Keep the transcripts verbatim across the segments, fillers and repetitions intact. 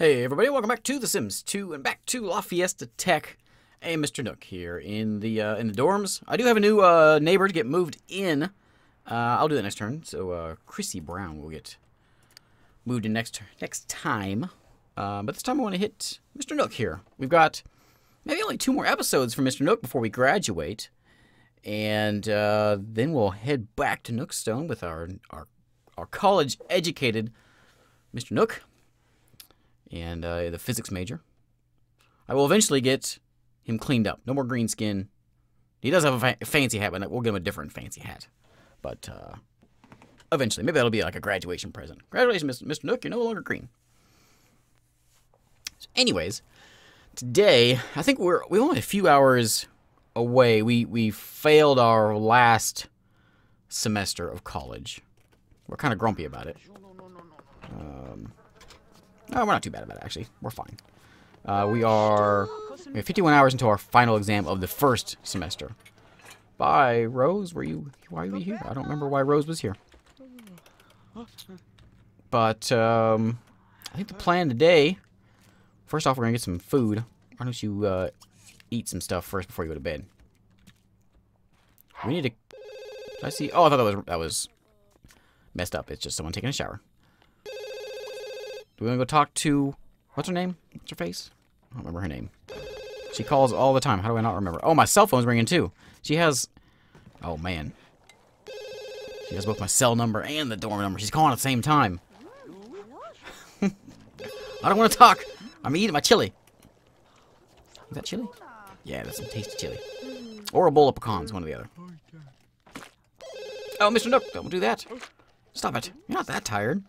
Hey everybody, welcome back to The Sims two and back to La Fiesta Tech. Hey, Mister Nook here in the uh, in the dorms. I do have a new uh, neighbor to get moved in. Uh, I'll do that next turn. So uh, Chrissy Brown will get moved in next next time. Uh, but this time I want to hit Mister Nook here. We've got maybe only two more episodes for Mister Nook before we graduate, and uh, then we'll head back to Nookstone with our our our college educated Mister Nook. And uh, the physics major. I will eventually get him cleaned up. No more green skin. He does have a fa fancy hat, but we'll give him a different fancy hat. But uh, eventually, maybe that'll be like a graduation present. Congratulations, Mister Nook, you're no longer green. So anyways, today, I think we're we're only a few hours away. We, we failed our last semester of college. We're kind of grumpy about it. Um... Oh, we're not too bad about it, actually. We're fine. Uh, we are we have fifty-one hours until our final exam of the first semester. Bye, Rose. Were you? Why were you here? I don't remember why Rose was here. But um, I think the plan today. First off, we're gonna get some food. Why don't you uh, eat some stuff first before you go to bed? We need to. Did I see. Oh, I thought that was that was messed up. It's just someone taking a shower. We're gonna go talk to, what's her name? What's her face? I don't remember her name. She calls all the time. How do I not remember? Oh, my cell phone's ringing too. She has, oh man. She has both my cell number and the dorm number. She's calling at the same time. I don't want to talk. I'm eating my chili. Is that chili? Yeah, that's some tasty chili. Or a bowl of pecans, one or the other. Oh, Mister Nook, don't do that. Stop it. You're not that tired.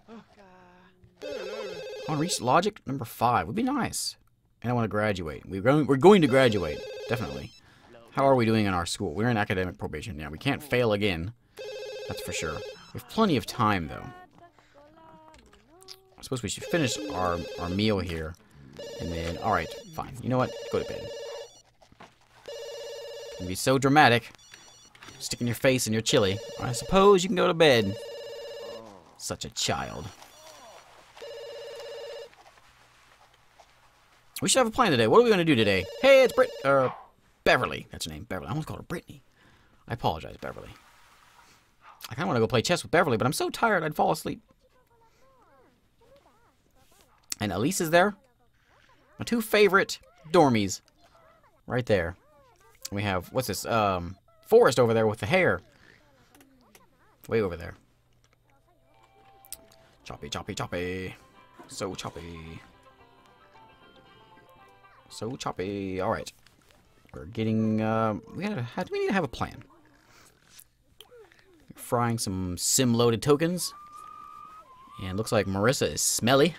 I want to reach logic number five. Would be nice. And I want to graduate. We're going, we're going to graduate. Definitely. How are we doing in our school? We're in academic probation now. We can't fail again. That's for sure. We have plenty of time, though. I suppose we should finish our, our meal here. And then, alright, fine. You know what? Go to bed. It's going to be so dramatic. Sticking your face in your chili. I suppose you can go to bed. Such a child. We should have a plan today. What are we going to do today? Hey, it's Brit... Uh, Beverly. That's her name. Beverly. I almost called her Brittany. I apologize, Beverly. I kind of want to go play chess with Beverly, but I'm so tired I'd fall asleep. And Elise is there. My two favorite dormies. Right there. We have... What's this? Um, Forrest over there with the hair. Way over there. Choppy, choppy, choppy. So choppy. So choppy. All right, we're getting. Uh, we gotta. How do we need to have a plan? Frying some sim-loaded tokens, and looks like Marissa is smelly.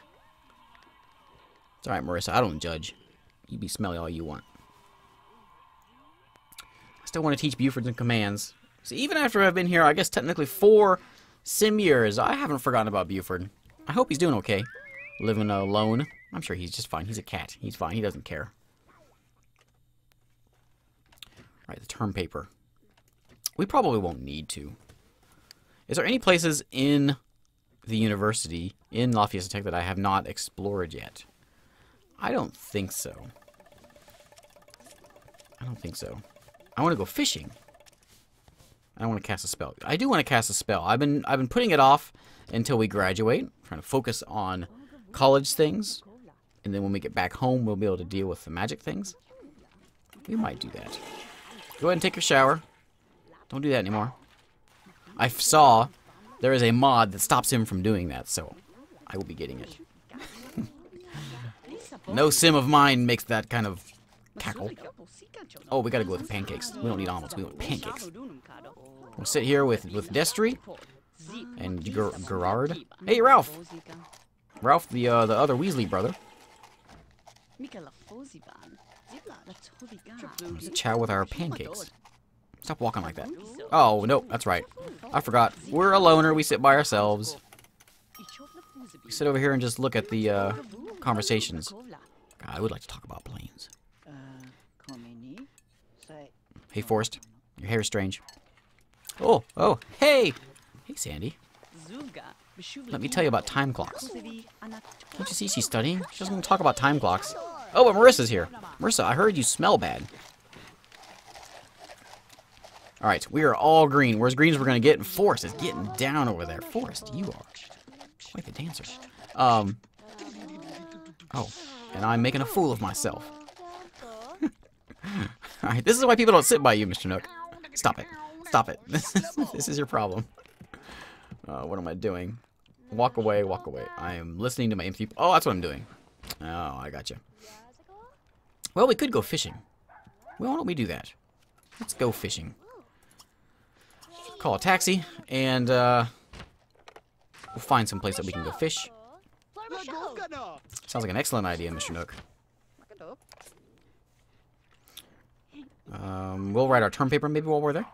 It's all right, Marissa. I don't judge. You be smelly all you want. I still want to teach Buford's and commands. See, even after I've been here, I guess technically four sim years, I haven't forgotten about Buford. I hope he's doing okay, living alone. I'm sure he's just fine. He's a cat. He's fine. He doesn't care. Right, the term paper. We probably won't need to. Is there any places in the university, in La Fiesta Tech, that I have not explored yet? I don't think so. I don't think so. I want to go fishing. I don't want to cast a spell. I do want to cast a spell. I've been I've been putting it off until we graduate. I'm trying to focus on college things. And then when we get back home, we'll be able to deal with the magic things. We might do that. Go ahead and take your shower. Don't do that anymore. I saw there is a mod that stops him from doing that, so I will be getting it. No sim of mine makes that kind of cackle. Oh, we gotta go with the pancakes. We don't need omelets. We want pancakes. We'll sit here with, with Destry and Ger Gerard. Hey, Ralph! Ralph, the, uh, the other Weasley brother. Let's chow with our pancakes. Stop walking like that. Oh, no, that's right. I forgot. We're a loner. We sit by ourselves. We sit over here and just look at the uh, conversations. God, I would like to talk about planes. Hey, Forrest. Your hair is strange. Oh, oh, hey! Hey, Sandy. Let me tell you about time clocks. Can't you see she's studying? She doesn't want to talk about time clocks. Oh, but Marissa's here. Marissa, I heard you smell bad. Alright, we are all green. Where's greens we're going to get? And Forrest is getting down over there. Forrest, you are quite the dancer. Um. Oh, and I'm making a fool of myself. Alright, this is why people don't sit by you, Mister Nook. Stop it. Stop it. This is your problem. Uh, what am I doing? Walk away, walk away. I am listening to my M C. Oh, that's what I'm doing. Oh, I gotcha. Well, we could go fishing. Well, why don't we do that? Let's go fishing. Call a taxi, and uh, we'll find some place that we can go fish. Sounds like an excellent idea, Mister Nook. Um, we'll write our term paper maybe while we're there.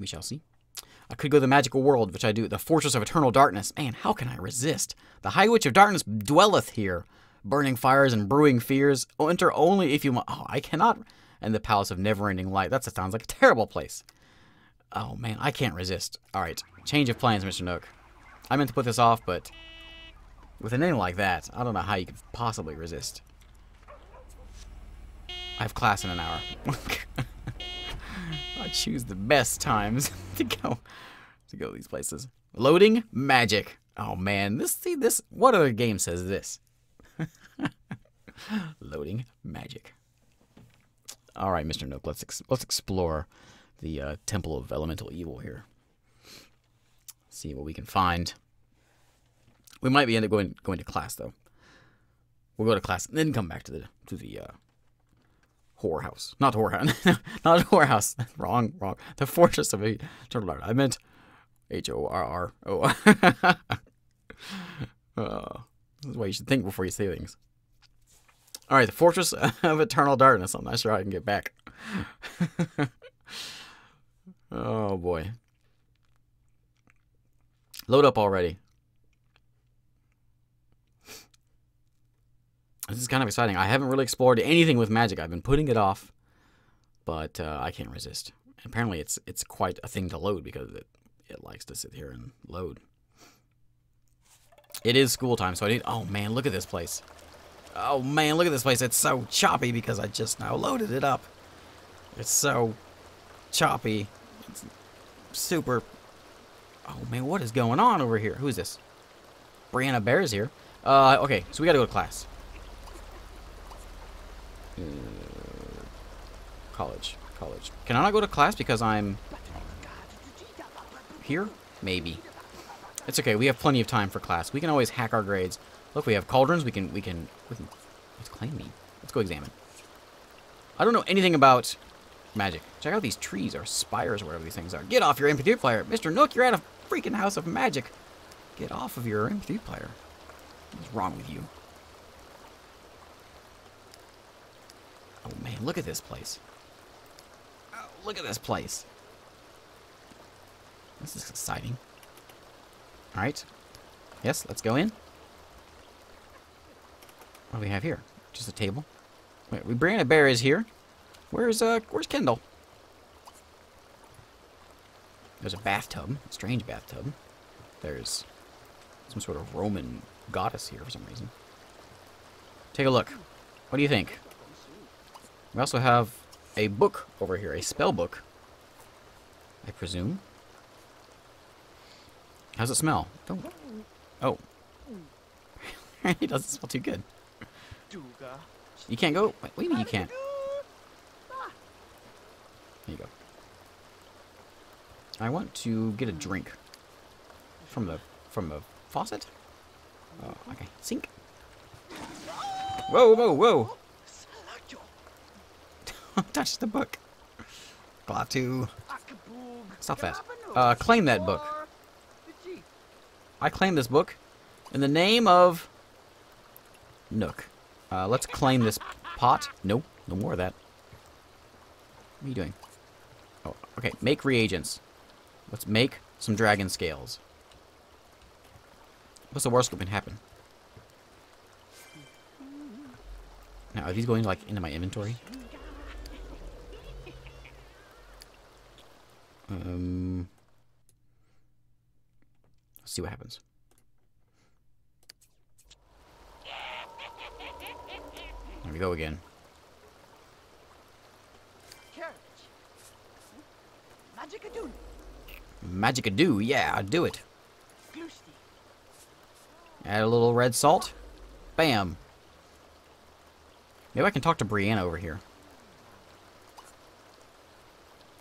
We shall see. I could go to the magical world, which I do. The Fortress of Eternal Darkness. Man, how can I resist? The High Witch of Darkness dwelleth here, burning fires and brewing fears. Oh, enter only if you want. Oh, I cannot. And the Palace of Neverending Light. That sounds like a terrible place. Oh, man, I can't resist. All right, change of plans, Mister Nook. I meant to put this off, but with a name like that, I don't know how you could possibly resist. I have class in an hour. I choose the best times to go to go to these places. Loading magic. Oh, man, this see this. What other game says this? Loading magic. All right, Mister Nook, let's ex let's explore the uh, Temple of Elemental Evil here. See what we can find. We might be end up going going to class though. We'll go to class and then come back to the to the uh, whorehouse. Not whorehouse. Not whorehouse. Wrong, wrong. The Fortress of Eternal Darkness. I meant H O R R O. Oh, this is why you should think before you say things. All right, the Fortress of Eternal Darkness. I'm not sure I can get back. Oh, boy. Load up already. This is kind of exciting. I haven't really explored anything with magic. I've been putting it off, but uh, I can't resist. Apparently, it's it's quite a thing to load because it, it likes to sit here and load. It is school time, so I need... Oh, man, look at this place. Oh man, look at this place. It's so choppy because I just now loaded it up. It's so choppy. It's super. Oh man, what is going on over here? Who is this? Brianna Bear is here. Uh, okay, so we gotta go to class. Uh, college, college. Can I not go to class because I'm here? Maybe. It's okay. We have plenty of time for class. We can always hack our grades. Look, we have cauldrons. We can, we can, we can, what's claim mean? Let's go examine. I don't know anything about magic. Check out these trees or spires or whatever these things are. Get off your M P three player. Mister Nook, you're at a freaking house of magic. Get off of your M P three player. What's wrong with you? Oh man, look at this place. Oh, look at this place. This is exciting. All right. Yes, let's go in. What do we have here? Just a table. Wait, we Brianna Bear is here. Where's uh where's Kendall? There's a bathtub, a strange bathtub. There's some sort of Roman goddess here for some reason. Take a look. What do you think? We also have a book over here, a spell book, I presume. How's it smell? Don't. Oh. It doesn't smell too good. You can't go? Wait, what do you mean you can't? There you go. I want to get a drink. From the from the faucet? Oh, okay. Sink. Whoa, whoa, whoa! Don't touch the book. Glad to. Stop that. Uh, claim that book. I claim this book in the name of Nook. Uh, let's claim this pot. No, no more of that. What are you doing? Oh, okay. Make reagents. Let's make some dragon scales. What's the worst that can happen? Now, are these going like into my inventory? Um, see what happens. There we go again. Magic-a-do. Magic-a-do, yeah, I do it. Add a little red salt. Bam. Maybe I can talk to Brianna over here.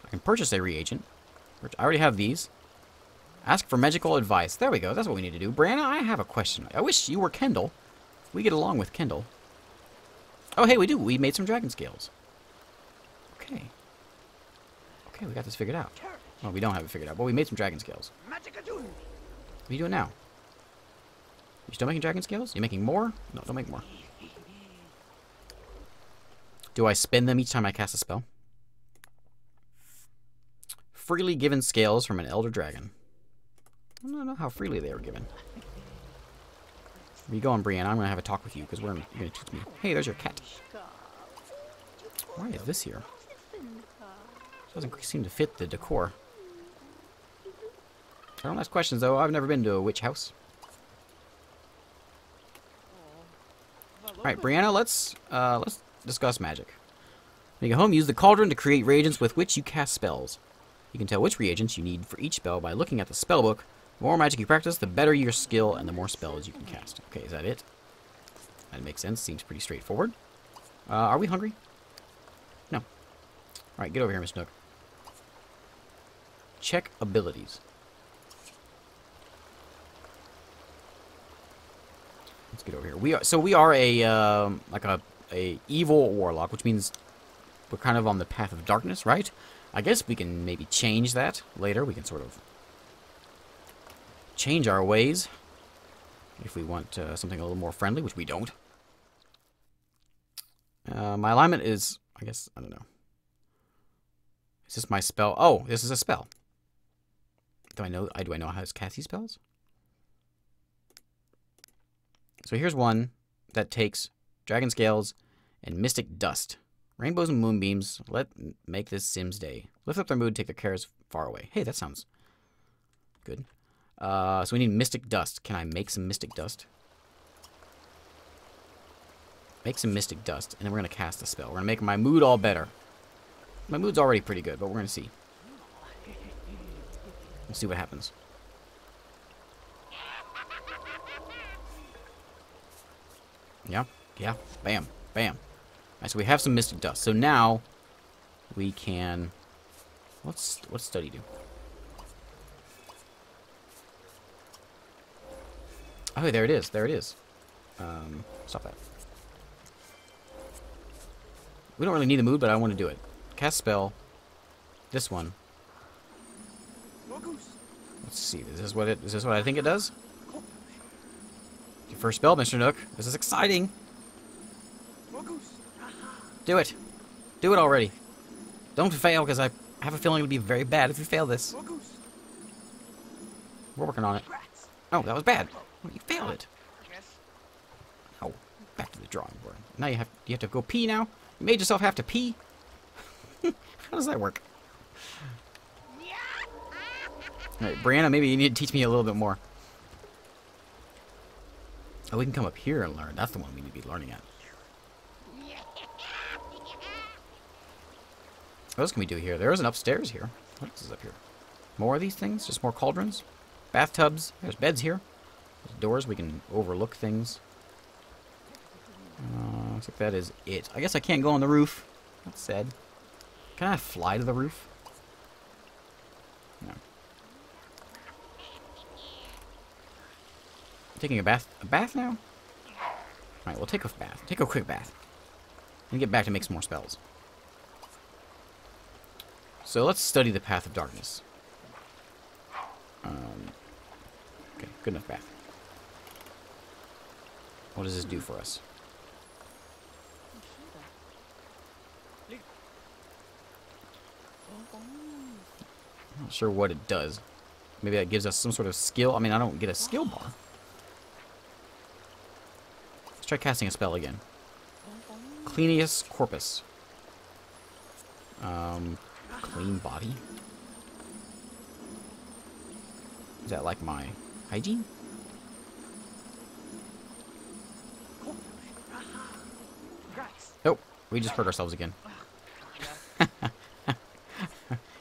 I can purchase a reagent. I already have these. Ask for magical advice. There we go. That's what we need to do. Brianna, I have a question. I wish you were Kendall. We get along with Kendall. Oh, hey, we do. We made some dragon scales. Okay. Okay, we got this figured out. Well, we don't have it figured out, but we made some dragon scales. What are you doing now? You still making dragon scales? You making more? No, don't make more. Do I spend them each time I cast a spell? Freely given scales from an elder dragon. I don't know how freely they were given. Where you going, Brianna? I'm going to have a talk with you, because we're going to teach me. Hey, there's your cat. Why is this here? It doesn't seem to fit the decor. I don't ask questions, though. I've never been to a witch house. All right, Brianna, let's uh, let's discuss magic. When you go home, use the cauldron to create reagents with which you cast spells. You can tell which reagents you need for each spell by looking at the spellbook. The more magic you practice, the better your skill and the more spells you can cast. Okay, is that it? That makes sense. Seems pretty straightforward. Uh, are we hungry? No. All right, get over here, Miss Nook. Check abilities. Let's get over here. We are so we are a um, like a a evil warlock, which means we're kind of on the path of darkness, right? I guess we can maybe change that later. We can sort of change our ways if we want uh, something a little more friendly, which we don't. Uh, my alignment is, I guess, I don't know. Is this my spell? Oh, this is a spell. Do I know? I do I know how to cast these spells? So here's one that takes dragon scales and mystic dust. Rainbows and moonbeams, let make this Sims day. Lift up their mood, take their cares far away. Hey, that sounds good. Uh, so we need mystic dust. Can I make some mystic dust? Make some mystic dust, and then we're going to cast a spell. We're going to make my mood all better. My mood's already pretty good, but we're going to see. We'll see what happens. Yeah, yeah, bam, bam. All right, so we have some mystic dust. So now we can. What's what's study do? Oh, there it is. There it is. Um, stop that. We don't really need the mood, but I want to do it. Cast spell. This one. Let's see. Is this what it? Is this what I think it does? Your first spell, Mister Nook. This is exciting. Do it. Do it already. Don't fail, because I have a feeling it'll be very bad if you fail this. We're working on it. Oh, that was bad. Oh, you failed it. Oh, back to the drawing board. Now you have you have to go pee now? You made yourself have to pee? How does that work? All right, Brianna, maybe you need to teach me a little bit more. Oh, we can come up here and learn. That's the one we need to be learning at. What else can we do here? There is an upstairs here. What else is up here? More of these things? Just more cauldrons? Bathtubs? There's beds here. There's doors. We can overlook things. Uh, looks like that is it. I guess I can't go on the roof. That's sad. Can I fly to the roof? No. Taking a bath, a bath now? Alright, we'll take a bath. Take a quick bath. And get back to make some more spells. So let's study the path of darkness. Um, okay, good enough bath. What does this do for us? I'm not sure what it does. Maybe that gives us some sort of skill. I mean, I don't get a skill bar. Let's try casting a spell again. Cleanius Corpus. Um, clean body? Is that like my Hygiene? Nope. We just hurt ourselves again.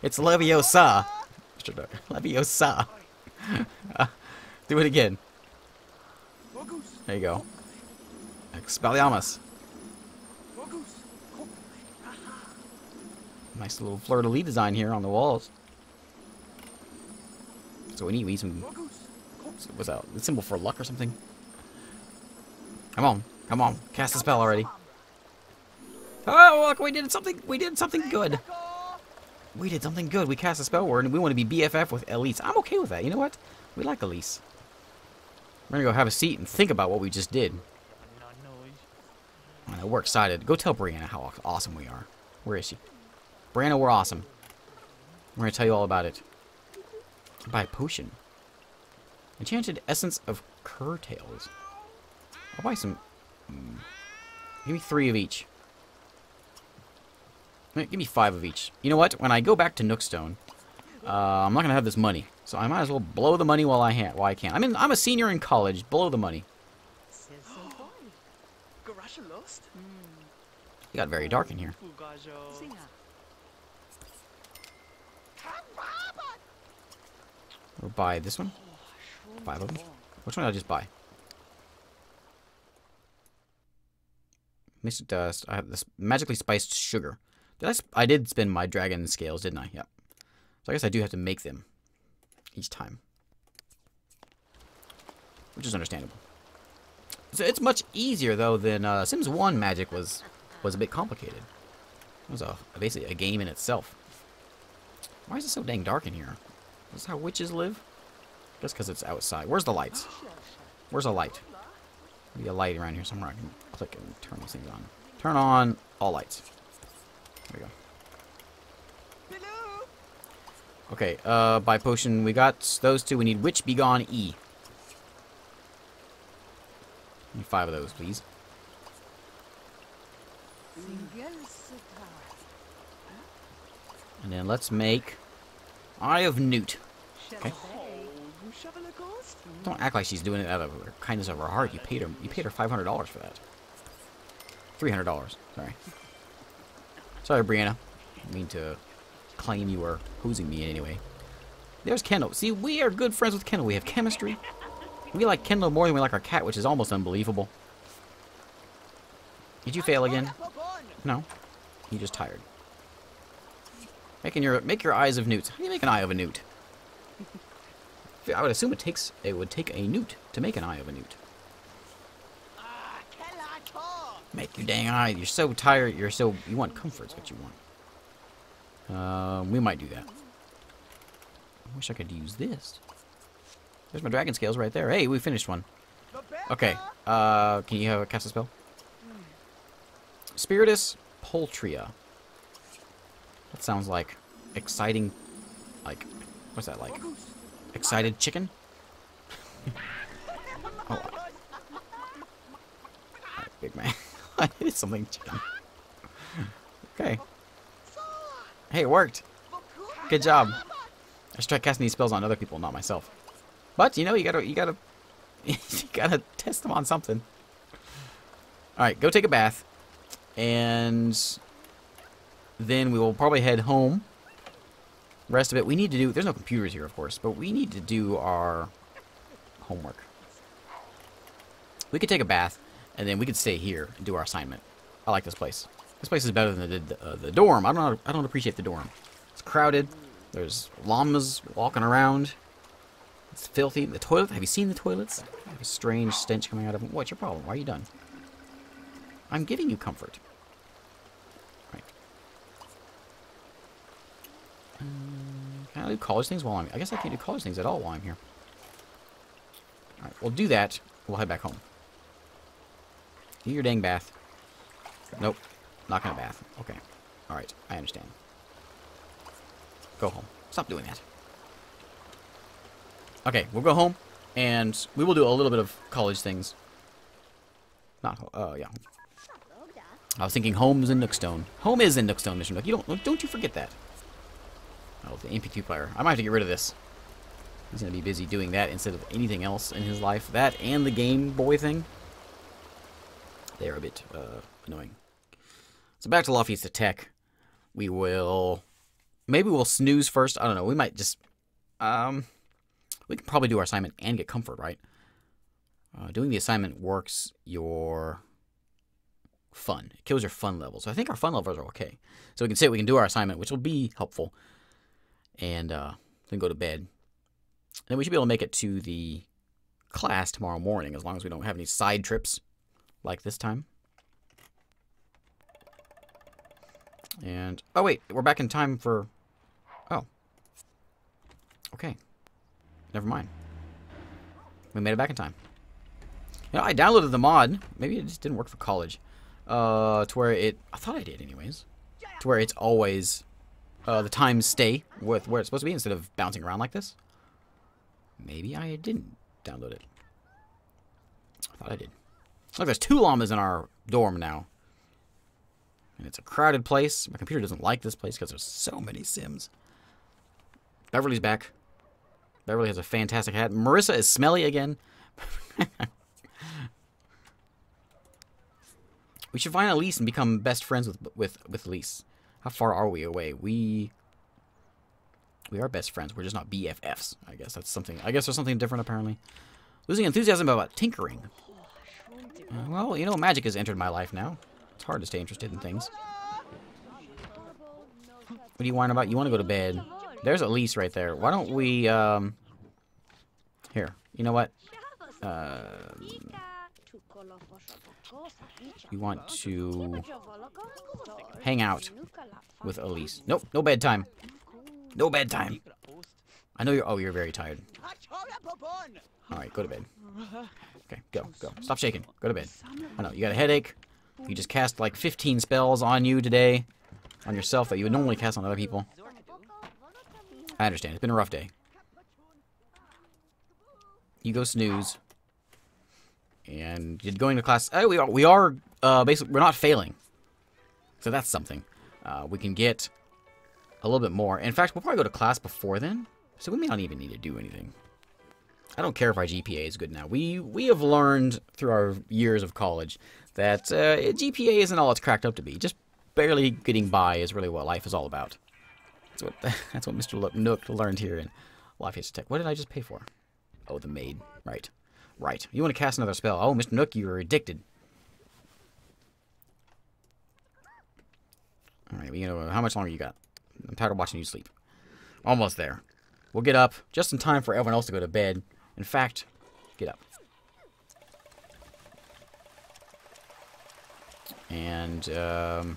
It's Leviosa. Leviosa. uh, do it again. There you go. Expelliarmus. Nice little fleur-de-lis design here on the walls. So we need, we need some... What's that? The symbol for luck or something? Come on. Come on. Cast a spell already. Oh, look, we did something. We did something good. We did something good. We cast a spell word, and we want to be B F F with Elise. I'm okay with that. You know what? We like Elise. We're going to go have a seat and think about what we just did. I know, we're excited. Go tell Brianna how awesome we are. Where is she? Brianna, we're awesome. We're going to tell you all about it. Buy a potion. Enchanted Essence of Curtails. I'll buy some... Give me three of each. Give me five of each. You know what? When I go back to Nookstone, uh, I'm not going to have this money. So I might as well blow the money while I, ha while I can. I mean, I'm a senior in college. Blow the money. It got very dark in here. We'll buy this one. Five of them. Which one did I just buy? Mister Dust. I have this magically spiced sugar. Did I, sp I did spin my dragon scales, didn't I? Yep. So I guess I do have to make them each time, which is understandable. So it's much easier though than uh, Sims one. Magic was was a bit complicated. It was a, basically a game in itself. Why is it so dang dark in here? Is this how witches live? Just because it's outside. Where's the lights? Where's the light? There'll be a light around here somewhere. I can click and turn these things on. Turn on all lights. There we go. Okay, uh, by potion, we got those two. We need Witch Begone E. I need five of those, please. And then let's make Eye of Newt. Okay. Don't act like she's doing it out of her kindness of her heart. You paid her. You paid her five hundred dollars for that. Three hundred dollars. Sorry. Sorry, Brianna. I didn't mean to claim you were hosing me in any way. There's Kendall. See, we are good friends with Kendall. We have chemistry. We like Kendall more than we like our cat, which is almost unbelievable. Did you fail again? No. You're just tired. Making your make your eyes of newts. How do you make an eye of a newt? I would assume it takes it would take a newt to make an eye of a newt. Make your dang eye. You're so tired. You're so you want comfort's what you want. Um, we might do that. I wish I could use this. There's my dragon scales right there. Hey, we finished one. Okay. Uh, can you have a cast a spell? Spiritus Poultria. That sounds like exciting. Like, what's that like? Excited chicken? Oh, big man. I needed something chicken. Okay. Hey, it worked. Good job. I should try casting these spells on other people, not myself. But you know, you gotta, you gotta, you gotta test them on something. All right, go take a bath, and then we will probably head home. Rest of it, we need to do. There's no computers here, of course, but we need to do our homework. We could take a bath, and then we could stay here and do our assignment. I like this place. This place is better than the uh, the dorm. I don't. I don't appreciate the dorm. It's crowded. There's llamas walking around. It's filthy. The toilet. Have you seen the toilets? I have a strange stench coming out of them. What's your problem? Why are you done? I'm giving you comfort. Right. Um, can I do college things while I'm? I guess I can't do college things at all while I'm here. All right. We'll do that. We'll head back home. Do your dang bath. Nope. Not gonna bath. Okay. All right. I understand. Go home. Stop doing that. Okay, we'll go home, and we will do a little bit of college things. Not, oh uh, yeah. I was thinking home's in Nookstone. Home is in Nookstone, Mister Nook. You don't, don't you forget that. Oh, the M P two player. I might have to get rid of this. He's going to be busy doing that instead of anything else in his life. That and the Game Boy thing. They're a bit uh, annoying. So back to La Fiesta Tech. We will... Maybe we'll snooze first. I don't know. We might just... Um, we can probably do our assignment and get comfort, right? Uh, doing the assignment works your fun. It kills your fun levels. So I think our fun levels are okay. So we can sit, we can do our assignment, which will be helpful. And uh, then go to bed. And we should be able to make it to the class tomorrow morning, as long as we don't have any side trips like this time. And, oh wait, we're back in time for, oh. Okay. Never mind. We made it back in time. You know, I downloaded the mod. Maybe it just didn't work for college. Uh, to where it, I thought I did anyways. To where it's always, uh, the times stay with where it's supposed to be instead of bouncing around like this. Maybe I didn't download it. I thought I did. Look, there's two llamas in our dorm now. And it's a crowded place. My computer doesn't like this place because there's so many Sims. Beverly's back. Beverly has a fantastic hat. Marissa is smelly again. We should find Elise and become best friends with, with, with Elise. How far are we away? We... We are best friends. We're just not B F Fs. I guess that's something. I guess there's something different, apparently. Losing enthusiasm about tinkering. Uh, well, you know, magic has entered my life now. It's hard to stay interested in things. What do you whine about? You want to go to bed. There's Elise right there. Why don't we, um... Here. You know what? Uh... You want to... hang out with Elise. Nope. No bedtime. No bedtime. I know you're... Oh, you're very tired. Alright, go to bed. Okay, go, go. Stop shaking. Go to bed. I know, you got a headache. You just cast, like, fifteen spells on you today. On yourself that you would normally cast on other people. I understand. It's been a rough day. You go snooze. And you're going to class... Oh, we are... We are uh, basically... We're not failing. So that's something. Uh, we can get... a little bit more. In fact, we'll probably go to class before then, so we may not even need to do anything. I don't care if our G P A is good now. We we have learned through our years of college that uh, G P A isn't all it's cracked up to be. Just barely getting by is really what life is all about. That's what that's what Mister Nook learned here in La Fiesta Tech. What did I just pay for? Oh, the maid. Right, right. You want to cast another spell? Oh, Mister Nook, you are addicted. All right. You know, how much longer you got? I'm tired of watching you sleep. Almost there. We'll get up just in time for everyone else to go to bed. In fact, get up. And, um...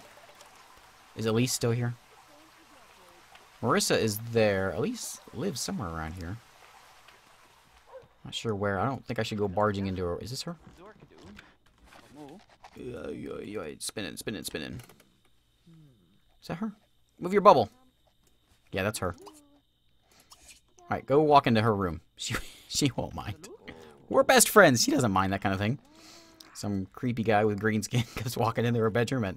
is Elise still here? Marissa is there. Elise lives somewhere around here. Not sure where. I don't think I should go barging into her. Is this her? Uh, spinning, spinning, spinning. Is that her? Move your bubble. Yeah, that's her. Alright, go walk into her room. She she won't mind. We're best friends. She doesn't mind that kind of thing. Some creepy guy with green skin goes walking into her bedroom at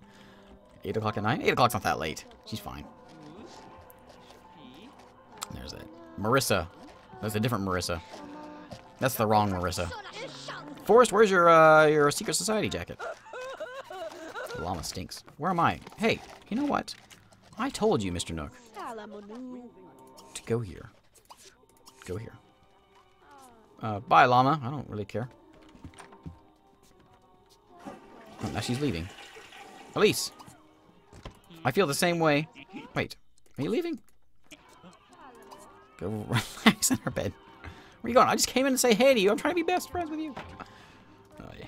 eight o'clock at night. eight o'clock's not that late. She's fine. There's that. Marissa. That's a different Marissa. That's the wrong Marissa. Forrest, where's your, uh, your secret society jacket? The llama stinks. Where am I? Hey, you know what? I told you, Mister Nook, to go here. Go here. Uh, bye, llama. I don't really care. Oh, now she's leaving. Elise! I feel the same way. Wait. Are you leaving? Go relax in her bed. Where are you going? I just came in to say hey to you. I'm trying to be best friends with you. Oh, yeah.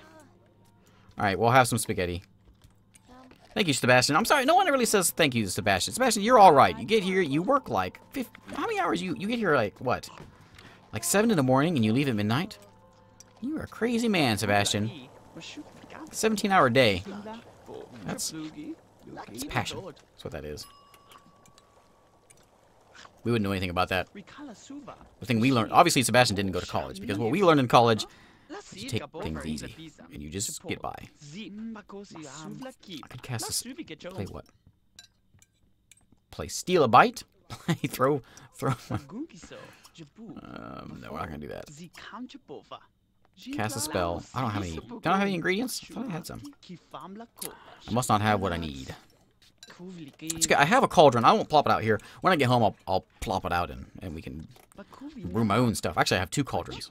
Alright, we'll have some spaghetti. Thank you, Sebastian. I'm sorry, no one really says thank you to Sebastian. Sebastian, you're all right. You get here, you work like... fifty, how many hours you... You get here like, what? Like seven in the morning and you leave at midnight? You're a crazy man, Sebastian. seventeen-hour day. That's... That's passion. That's what that is. We wouldn't know anything about that. The thing we learned... Obviously, Sebastian didn't go to college, because what we learned in college... You take things easy, and you just get by. I could cast this. Play what? Play steal a bite? Play throw, throw one. Um, no, we're not gonna do that. Cast a spell. I don't have any. Don't I have any ingredients? I thought I had some. I must not have what I need. It's good. I have a cauldron. I won't plop it out here. When I get home, I'll, I'll plop it out and, and we can brew my own stuff. Actually, I have two cauldrons.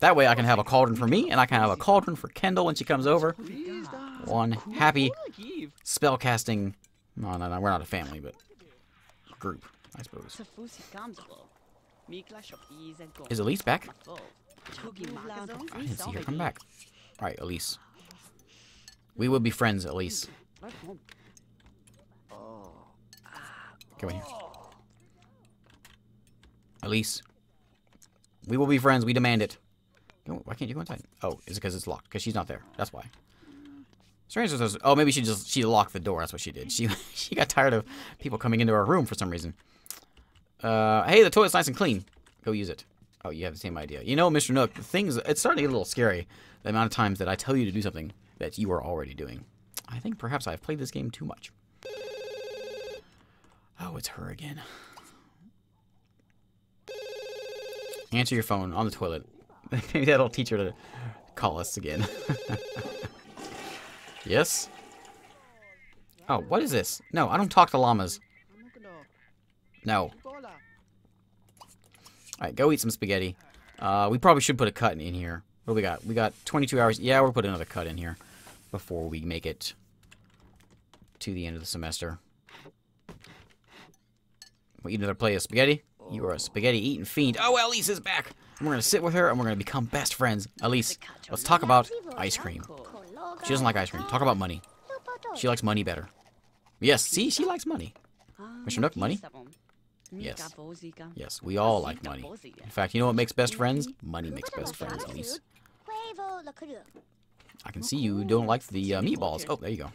That way I can have a cauldron for me and I can have a cauldron for Kendall when she comes over. One happy spell casting. No, no, no. We're not a family, but group, I suppose. Is Elise back? I didn't see her come back. All right, Elise. We will be friends, Elise. Come in here. Elise. We will be friends. We demand it. Why can't you go inside? Oh, is it because it's locked? Because she's not there. That's why. Strange. Oh, maybe she just she locked the door. That's what she did. She she got tired of people coming into her room for some reason. Uh, hey, the toilet's nice and clean. Go use it. Oh, you have the same idea. You know, Mister Nook, the things, it's starting to get a little scary, the amount of times that I tell you to do something that you are already doing. I think perhaps I've played this game too much. Oh, it's her again. Answer your phone on the toilet. Maybe that'll teach her to call us again. Yes? Oh, what is this? No, I don't talk to llamas. No. Alright, go eat some spaghetti. Uh, we probably should put a cut in, in here. What do we got? We got twenty-two hours. Yeah, we'll put another cut in here before we make it to the end of the semester. We'll eat another plate of spaghetti. You are a spaghetti-eating fiend. Oh, Elise is back! And we're gonna sit with her, and we're gonna become best friends. Elise, let's talk about ice cream. She doesn't like ice cream. Talk about money. She likes money better. Yes, see? She likes money. Mister Nook, money? Yes. Yes, we all like money. In fact, you know what makes best friends? Money makes best friends, Elise. I can see you don't like the uh, meatballs. Oh, there you go.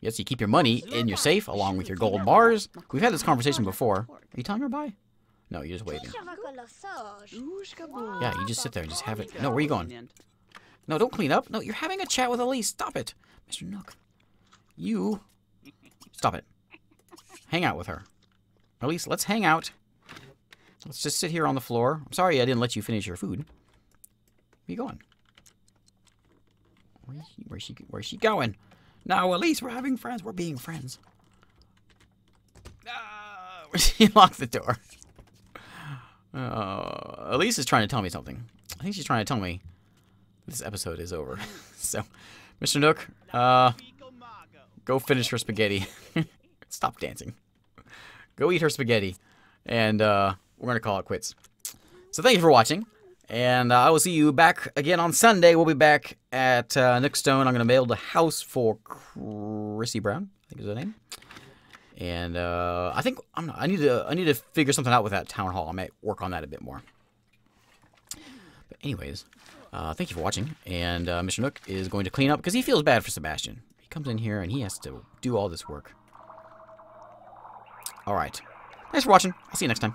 Yes, you keep your money in your safe along with your gold bars. We've had this conversation before. Are you telling her bye? No, you're just waving. Yeah, you just sit there and just have it. No, where are you going? No, don't clean up. No, you're having a chat with Elise. Stop it. Mister Nook. You. Stop it. Hang out with her. Elise, let's hang out. Let's just sit here on the floor. I'm sorry I didn't let you finish your food. Where are you going? Where's she, where's she, where's she going? No, Elise, we're having friends. We're being friends. Uh, she locked the door. Uh, Elise is trying to tell me something. I think she's trying to tell me this episode is over. So, Mister Nook, uh, go finish her spaghetti. Stop dancing. Go eat her spaghetti, and uh, we're going to call it quits. So thank you for watching, and uh, I will see you back again on Sunday. We'll be back at uh, Nookstone. I'm going to build a house for Chrissy Brown, I think is her name. And uh, I think I'm not, I need to I need to figure something out with that town hall. I might work on that a bit more. But anyways, uh, thank you for watching, and uh, Mister Nook is going to clean up because he feels bad for Sebastian. He comes in here, and he has to do all this work. All right. Thanks for watching. I'll see you next time.